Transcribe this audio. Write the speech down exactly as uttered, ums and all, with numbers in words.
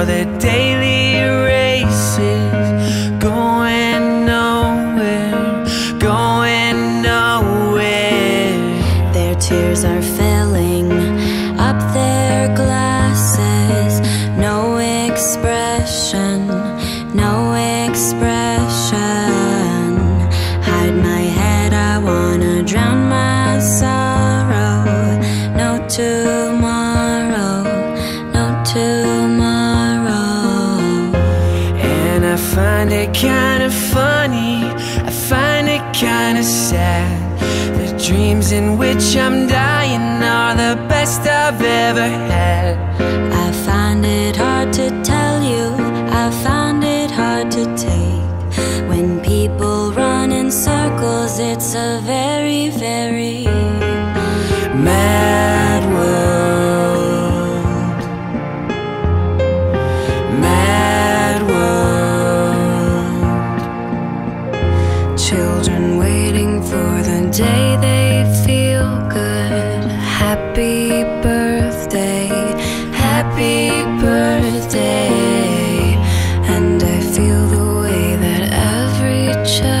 for the daily races, going nowhere, going nowhere. Their tears are filling up their glasses, no expression, no expression. Hide my head, I wanna drown my sorrow, no tomorrow, no tomorrow. And I find it kinda funny, I find it kinda sad, the dreams in which I'm dying are the best I've ever had. I find it hard to tell you, I find it hard to take, when people run in circles, it's a very, very mad world. Mad world. Children waiting for the day they feel good. Happy birthday, happy birthday. And I feel the way that every child